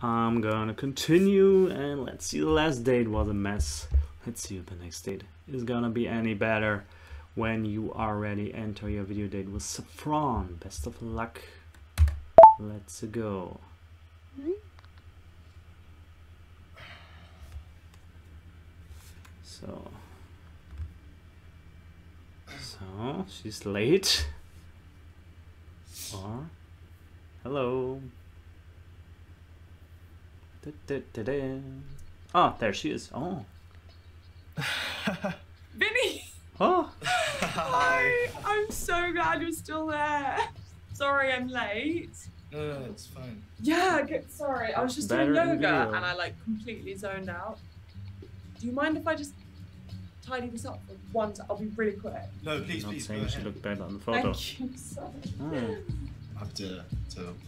I'm gonna continue, and let's see. The last date was a mess. Let's see if the next date is gonna be any better. When you are ready, enter your video date with Saffron. Best of luck. Let's go. So she's late. Or hello. Oh, there she is. Oh. Vinny! Oh! Hi! I'm so glad you're still there. Sorry I'm late. No, it's fine. Yeah, sorry. I was just doing yoga and I like completely zoned out. Do you mind if I just tidy this up for once? I'll be really quick. No, please, please. Saying you should look better on the photo. Thank you, sorry. Oh. I have to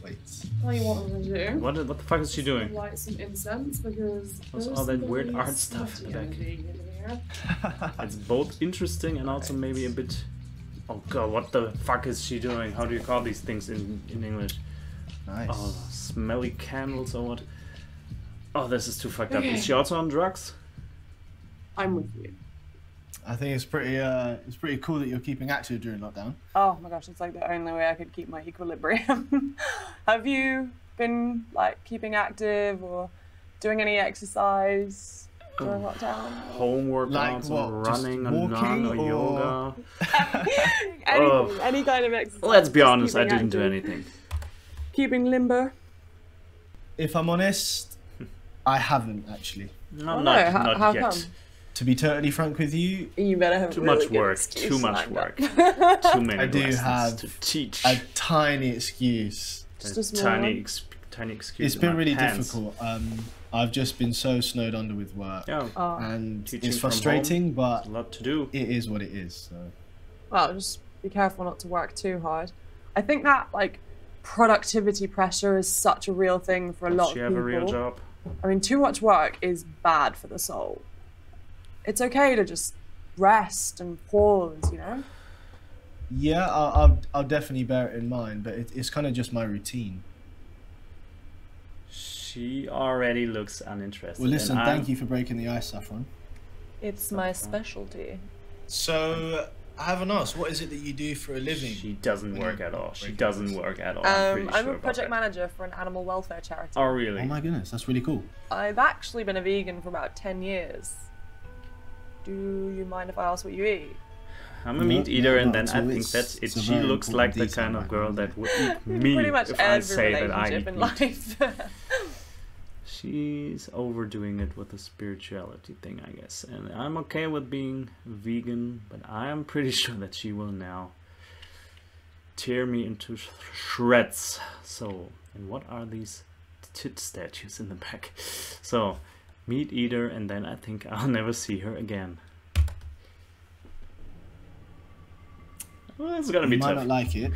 wait. Tell you what I'm going to do. What the fuck is she doing? Light some incense because what's all that weird art stuff in the back? It's both interesting and also maybe a bit... Oh god, what the fuck is she doing? How do you call these things in English? Nice. Oh, smelly candles or what? Oh, this is too fucked up. Is she also on drugs? I'm with you. I think it's pretty cool that you're keeping active during lockdown. Oh my gosh, it's like the only way I could keep my equilibrium. Have you been like keeping active or doing any exercise during lockdown? Homework, like or running, and running or yoga. Any kind of exercise. Let's be honest, I didn't do anything. Keeping limber. If I'm honest, I haven't actually. Not yet. Come? To be totally frank with you, you better have too much work. Too many lessons to teach. A tiny excuse. It's been really difficult. I've just been so snowed under with work, and it's frustrating, but a lot to do. It is what it is. So. Well, just be careful not to work too hard. I think that like productivity pressure is such a real thing for a lot of people. Do you have a real job? I mean, too much work is bad for the soul. It's okay to just rest and pause, you know? Yeah, I'll definitely bear it in mind, but it's kind of just my routine. She already looks uninterested. Well, listen, thank you for breaking the ice, Saffron. It's my specialty. So, I haven't asked, what is it that you do for a living? She doesn't work at all. She doesn't work at all. I'm a project manager for an animal welfare charity. Oh, really? Oh my goodness, that's really cool. I've actually been a vegan for about 10 years. Do you mind if I ask what you eat? I'm a meat eater, and then I think that's it. She looks like the kind of girl that would eat meat if I say that I eat meat. She's overdoing it with the spirituality thing, I guess. And I'm okay with being vegan, but I'm pretty sure that she will now tear me into shreds. So, and what are these tit statues in the back? So, meat eater, and then I think I'll never see her again. Well, it's gonna be tough. You might not like it.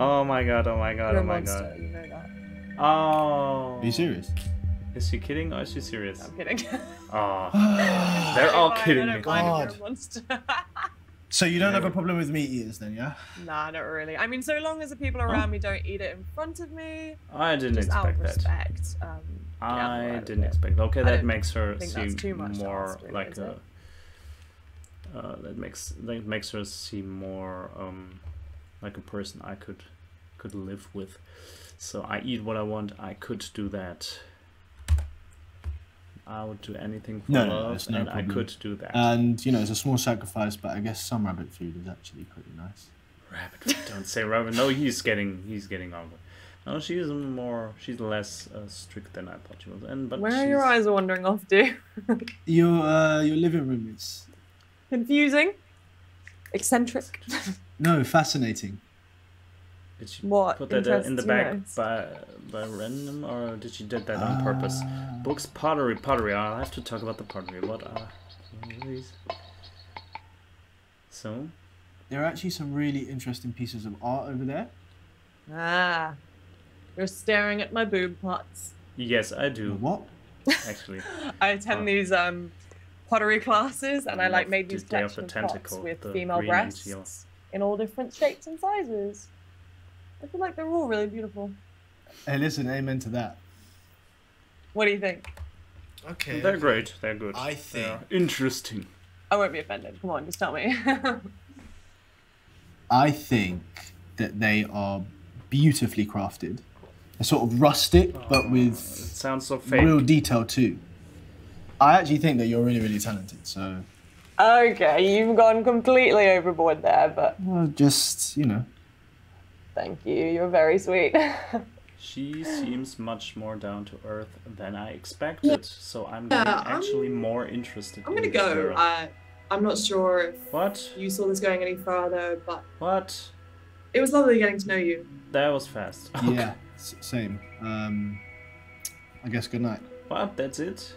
Oh my god, oh my god, oh my god. You know that. Oh. Are you serious? Is she kidding or is she serious? I'm kidding. Oh. They're all kidding me. God. So you don't have a problem with meat eaters then, yeah? Nah, not really. I mean, so long as the people around me don't eat it in front of me. I didn't expect that. Respect, I didn't expect that. Okay, that makes her seem more like a... that makes her seem more like a person I could live with. So I eat what I want. I could do that. I would do anything for love, and I could do that. And, you know, it's a small sacrifice, but I guess some rabbit food is actually pretty nice. Rabbit food? Don't say rabbit. No, he's getting on. No, she's less strict than I thought she was. And, but where are your eyes wandering off to? Your living room is... confusing? Eccentric? No, fascinating. Did she put that in the bag by random, or did she do that on purpose? Books, pottery. I'll have to talk about the pottery. What are these? So? There are actually some really interesting pieces of art over there. Ah. You're staring at my boob pots. Yes, I do. What? Actually. I attend these pottery classes, and I like made these collection pots with female breasts in all different shapes and sizes. I feel like they're all really beautiful. Hey, listen, amen to that. What do you think? Okay. They're great. They're good. I think. Interesting. I won't be offended. Come on, just tell me. I think that they are beautifully crafted. They're sort of rustic, but with sounds so fake. Real detail too. I actually think that you're really, really talented, so. Okay, you've gone completely overboard there, but. Well, just, you know. Thank you, you're very sweet. She seems much more down to earth than I expected, so I'm actually more interested. I'm gonna go. I'm not sure if you saw this going any further, but it was lovely getting to know you. That was fast. Okay. Yeah, same. I guess good night. What? That's it.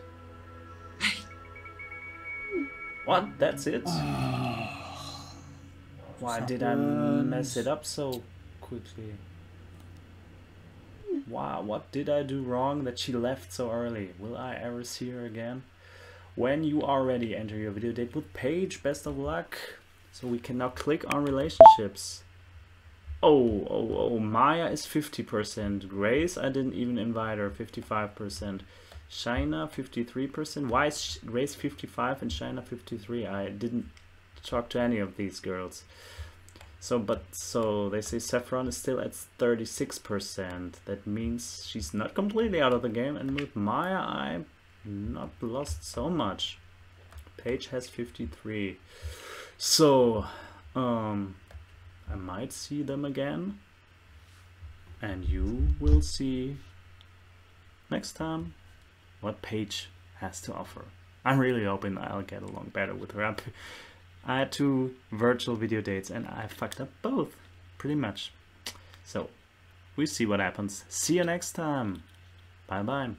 What? That's it. Why did I mess it up so quickly? Wow, what did I do wrong that she left so early? Will I ever see her again? When you are ready, enter your video date with Paige. Best of luck. So we can now click on relationships. Oh, Maya is 50%. Grace, I didn't even invite her, 55%. Shayna, 53%. Why is Grace 55 and Shayna 53? I didn't talk to any of these girls. So, so they say Saffron is still at 36%. That means she's not completely out of the game. And with Maya, I've not lost so much. Paige has 53. So, I might see them again. And you will see next time what Paige has to offer. I'm really hoping I'll get along better with her. I had 2 virtual video dates and I fucked up both, pretty much. So, we see what happens. See you next time. Bye bye.